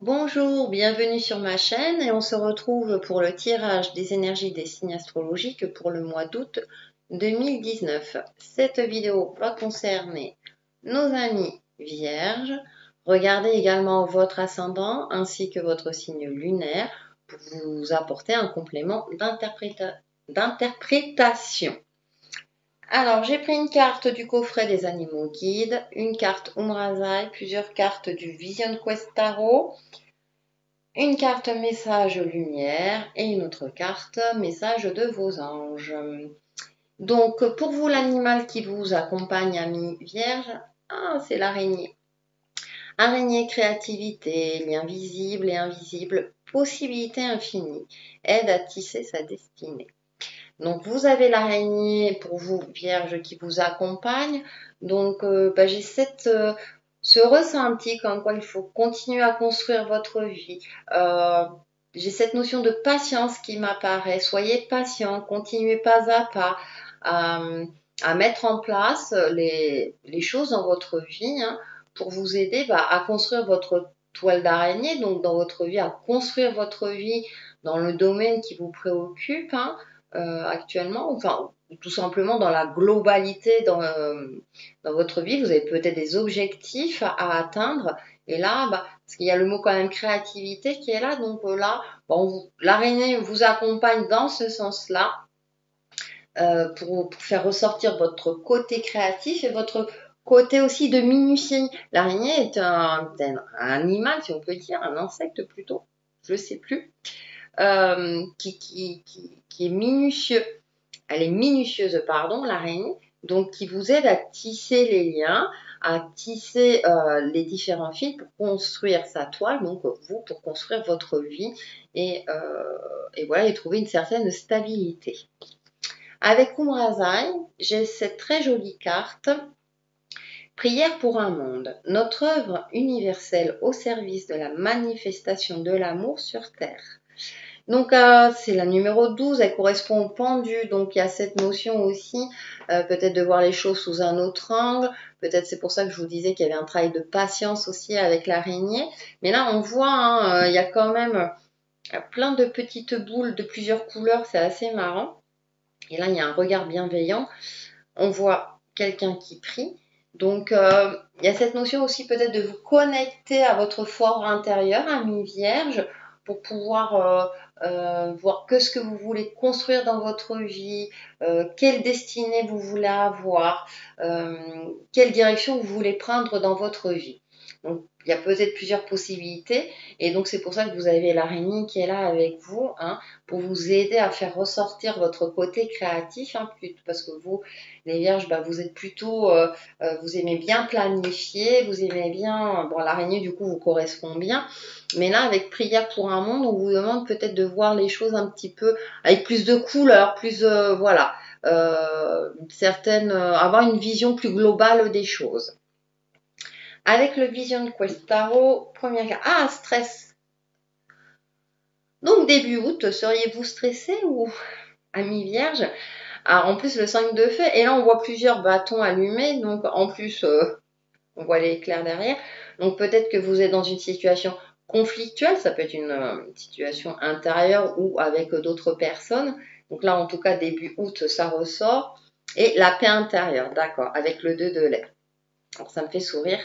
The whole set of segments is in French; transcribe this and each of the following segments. Bonjour, bienvenue sur ma chaîne et on se retrouve pour le tirage des énergies des signes astrologiques pour le mois d'août 2019. Cette vidéo va concerner nos amis vierges. Regardez également votre ascendant ainsi que votre signe lunaire pour vous apporter un complément d'interprétation. Alors, j'ai pris une carte du coffret des animaux guides, une carte Kumrazaï, plusieurs cartes du Vision Quest Tarot, une carte Message Lumière et une autre carte Message de vos anges. Donc, pour vous, l'animal qui vous accompagne, ami vierge, c'est l'araignée. Araignée, créativité, lien visible et invisible, possibilité infinie, aide à tisser sa destinée. Donc, vous avez l'araignée pour vous, vierge, qui vous accompagne. Donc, j'ai ce ressenti comme quoi il faut continuer à construire votre vie. J'ai cette notion de patience qui m'apparaît. Soyez patient, continuez pas à pas à mettre en place les choses dans votre vie pour vous aider à construire votre toile d'araignée, donc dans votre vie, à construire votre vie dans le domaine qui vous préoccupe, actuellement, tout simplement dans la globalité, dans votre vie. Vous avez peut-être des objectifs à atteindre, et là, parce qu'il y a le mot quand même créativité qui est là, donc là, l'araignée vous accompagne dans ce sens-là, pour faire ressortir votre côté créatif et votre côté aussi de minutie. L'araignée est un animal, si on peut dire, un insecte plutôt, je sais plus, qui est minutieux. Elle est minutieuse, pardon, l'araignée, donc qui vous aide à tisser les liens, à tisser les différents fils pour construire sa toile, donc vous, pour construire votre vie et voilà, et trouver une certaine stabilité. Avec Kumrazaï, j'ai cette très jolie carte Prière pour un monde, notre œuvre universelle au service de la manifestation de l'amour sur terre. Donc, c'est la numéro 12, elle correspond au pendu, donc il y a cette notion aussi, peut-être de voir les choses sous un autre angle, peut-être c'est pour ça que je vous disais qu'il y avait un travail de patience aussi avec l'araignée, mais là on voit, il y a quand même plein de petites boules de plusieurs couleurs, c'est assez marrant, et là il y a un regard bienveillant, on voit quelqu'un qui prie. Donc, il y a cette notion aussi peut-être de vous connecter à votre fort intérieur, ami vierge, pour pouvoir voir ce que vous voulez construire dans votre vie, quelle destinée vous voulez avoir, quelle direction vous voulez prendre dans votre vie. Donc, il y a peut-être plusieurs possibilités et donc c'est pour ça que vous avez l'araignée qui est là avec vous pour vous aider à faire ressortir votre côté créatif parce que vous, les vierges, vous êtes plutôt, vous aimez bien planifier, vous aimez bien, l'araignée du coup vous correspond bien, mais là avec Prière pour un monde, on vous demande peut-être de voir les choses un petit peu avec plus de couleurs, plus, avoir une vision plus globale des choses. Avec le Vision Quest Tarot, première carte. Stress. Donc, début août, seriez-vous stressé ou ami vierge? En plus, le 5 de feu. Et là, on voit plusieurs bâtons allumés. Donc, en plus, on voit l'éclair derrière. Donc, peut-être que vous êtes dans une situation conflictuelle. Ça peut être une situation intérieure ou avec d'autres personnes. Donc là, en tout cas, début août, ça ressort. Et la paix intérieure, d'accord, avec le 2 de l'air. Alors, ça me fait sourire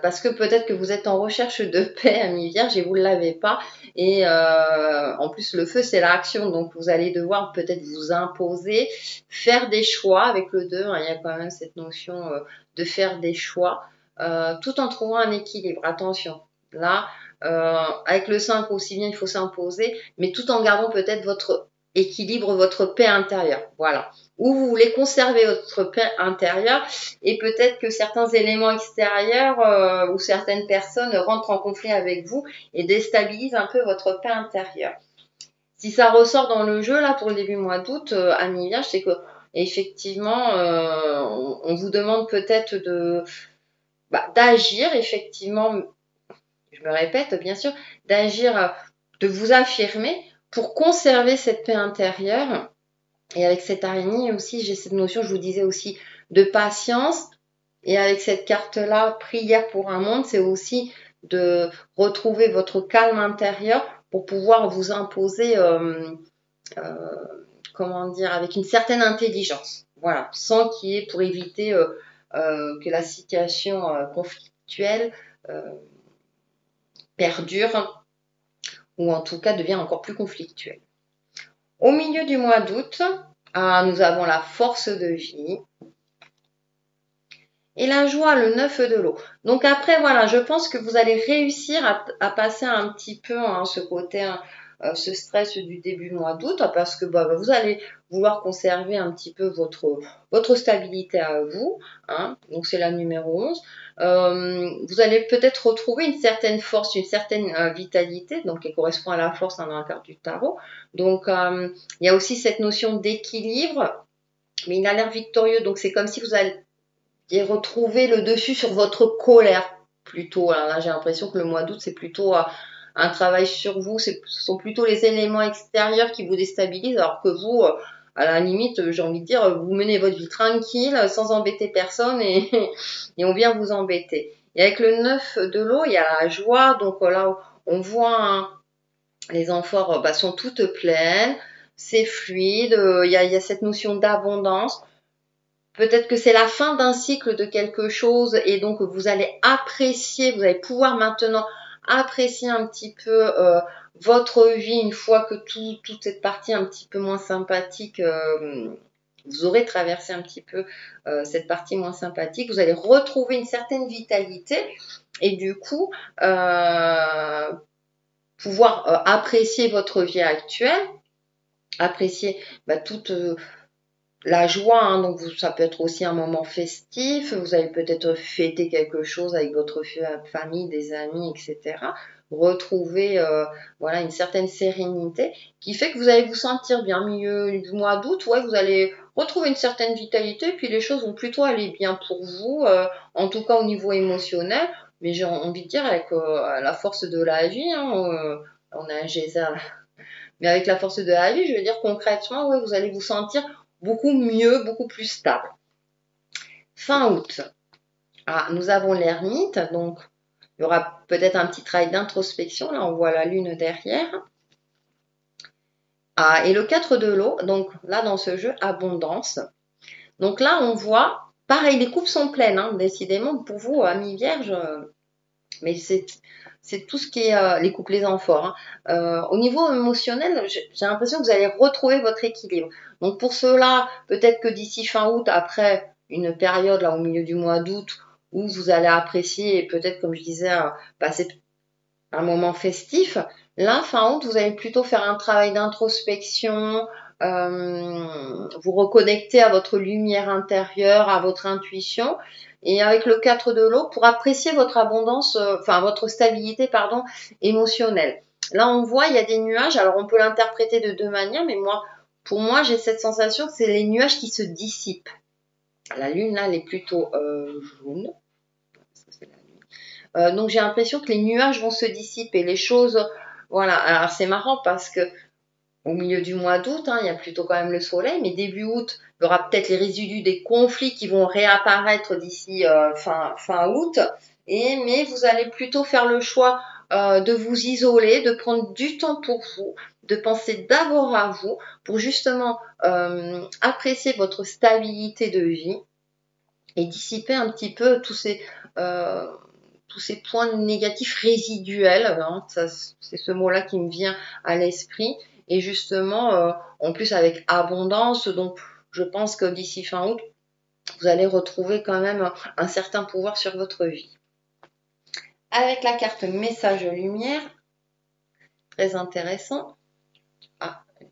parce que peut-être que vous êtes en recherche de paix, ami vierge, et vous ne l'avez pas. Et en plus, le feu, c'est l'action. Donc, vous allez devoir peut-être vous imposer, faire des choix avec le 2. Il y a quand même cette notion de faire des choix tout en trouvant un équilibre. Attention, là, avec le 5 aussi bien, il faut s'imposer, mais tout en gardant peut-être votre équilibre, votre paix intérieure, voilà, où vous voulez conserver votre paix intérieure et peut-être que certains éléments extérieurs ou certaines personnes rentrent en conflit avec vous et déstabilisent un peu votre paix intérieure. Si ça ressort dans le jeu là pour le début mois d'août, ami vierge, c'est que effectivement on vous demande peut-être de d'agir, effectivement, je me répète bien sûr, d'agir, de vous affirmer pour conserver cette paix intérieure. Et avec cette araignée aussi, j'ai cette notion, je vous disais aussi, de patience. Et avec cette carte-là, Prière pour un monde, c'est aussi de retrouver votre calme intérieur pour pouvoir vous imposer, comment dire, avec une certaine intelligence. Voilà, sans qu'il y ait, pour éviter que la situation conflictuelle perdure, ou en tout cas devient encore plus conflictuelle. Au milieu du mois d'août, nous avons la force de vie et la joie, le 9 de l'eau. Donc après, voilà, je pense que vous allez réussir à passer un petit peu ce côté, ce stress du début mois d'août, parce que vous allez vouloir conserver un petit peu votre stabilité à vous, donc c'est la numéro 11. Vous allez peut-être retrouver une certaine force, une certaine vitalité, donc qui correspond à la force dans la carte du tarot. Donc il y a aussi cette notion d'équilibre, mais il a l'air victorieux, donc c'est comme si vous allez retrouver le dessus sur votre colère plutôt. Alors là, j'ai l'impression que le mois d'août, c'est plutôt un travail sur vous, ce sont plutôt les éléments extérieurs qui vous déstabilisent, alors que vous, à la limite, j'ai envie de dire, vous menez votre vie tranquille, sans embêter personne, et on vient vous embêter. Et avec le 9 de l'eau, il y a la joie, donc là, on voit, les amphores sont toutes pleines, c'est fluide, il y a cette notion d'abondance. Peut-être que c'est la fin d'un cycle de quelque chose, et donc vous allez apprécier, vous allez pouvoir maintenant apprécier un petit peu votre vie une fois que toute cette partie un petit peu moins sympathique, vous aurez traversé un petit peu cette partie moins sympathique, vous allez retrouver une certaine vitalité et du coup pouvoir apprécier votre vie actuelle, apprécier toute la joie, donc ça peut être aussi un moment festif, vous allez peut-être fêter quelque chose avec votre famille, des amis, etc. Retrouver voilà, une certaine sérénité qui fait que vous allez vous sentir bien. Au milieu du mois d'août, ouais, vous allez retrouver une certaine vitalité, puis les choses vont plutôt aller bien pour vous, en tout cas au niveau émotionnel, mais j'ai envie de dire avec la force de la vie, on a un geyser, mais avec la force de la vie, je veux dire concrètement, ouais, vous allez vous sentir beaucoup mieux, beaucoup plus stable. Fin août, nous avons l'ermite, donc il y aura peut-être un petit travail d'introspection, là on voit la lune derrière. Et le 4 de l'eau, donc là dans ce jeu, abondance. Donc là on voit, pareil, les coupes sont pleines, décidément pour vous, amis vierges, mais c'est tout ce qui est les couples, les amphores. Au niveau émotionnel, j'ai l'impression que vous allez retrouver votre équilibre. Donc pour cela, peut-être que d'ici fin août, après une période là au milieu du mois d'août, où vous allez apprécier et peut-être, comme je disais, passer un moment festif, là, fin août, vous allez plutôt faire un travail d'introspection, vous reconnecter à votre lumière intérieure, à votre intuition. Et avec le 4 de l'eau, pour apprécier votre abondance, votre stabilité, pardon, émotionnelle. Là, on voit, il y a des nuages. Alors, on peut l'interpréter de deux manières, mais moi, pour moi, j'ai cette sensation que c'est les nuages qui se dissipent. La lune, là, elle est plutôt jaune. Parce que c'est la lune. Donc, j'ai l'impression que les nuages vont se dissiper. Les choses, voilà. Alors, c'est marrant parce que au milieu du mois d'août, il y a plutôt quand même le soleil, mais début août, il y aura peut-être les résidus des conflits qui vont réapparaître d'ici fin août, mais vous allez plutôt faire le choix de vous isoler, de prendre du temps pour vous, de penser d'abord à vous, pour justement apprécier votre stabilité de vie et dissiper un petit peu tous ces points négatifs résiduels, c'est ce mot-là qui me vient à l'esprit. Et justement, en plus avec abondance, donc je pense que d'ici fin août, vous allez retrouver quand même un certain pouvoir sur votre vie. Avec la carte message lumière, très intéressant. Je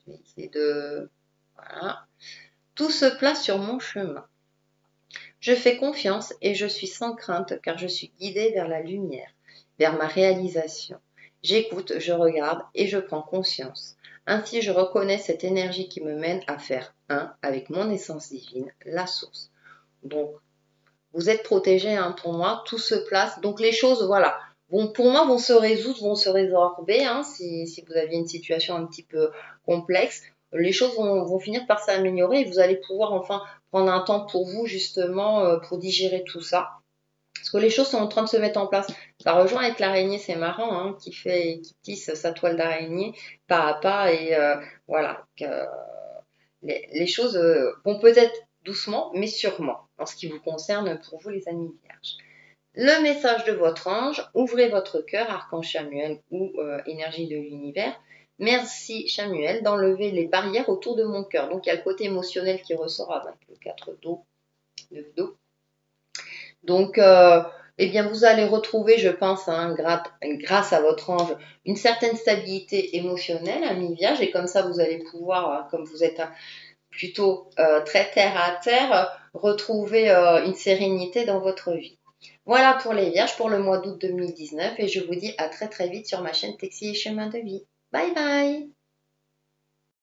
vais essayer de... Voilà. Tout se place sur mon chemin. Je fais confiance et je suis sans crainte car je suis guidée vers la lumière, vers ma réalisation. J'écoute, je regarde et je prends conscience. Ainsi, je reconnais cette énergie qui me mène à faire un avec mon essence divine, la source. Donc, vous êtes protégés, pour moi, tout se place. Donc, les choses, voilà, pour moi, vont se résoudre, vont se résorber. Si vous aviez une situation un petit peu complexe, les choses vont finir par s'améliorer et vous allez pouvoir enfin prendre un temps pour vous, justement, pour digérer tout ça. Parce que les choses sont en train de se mettre en place. Ça rejoint avec l'araignée, c'est marrant, hein, qui tisse sa toile d'araignée pas à pas. Et voilà, les choses vont peut-être doucement, mais sûrement, en ce qui vous concerne pour vous les amis vierges. Le message de votre ange, ouvrez votre cœur, Archange Chamuel ou énergie de l'univers. Merci Chamuel d'enlever les barrières autour de mon cœur. Donc il y a le côté émotionnel qui ressort avec le 4 d'eau, 9 d'eau. Donc, eh bien, vous allez retrouver, je pense, hein, grâce à votre ange, une certaine stabilité émotionnelle, ami vierge, et comme ça, vous allez pouvoir, comme vous êtes plutôt très terre à terre, retrouver une sérénité dans votre vie. Voilà pour les vierges pour le mois d'août 2019, et je vous dis à très très vite sur ma chaîne Texie et Chemins de Vie. Bye bye!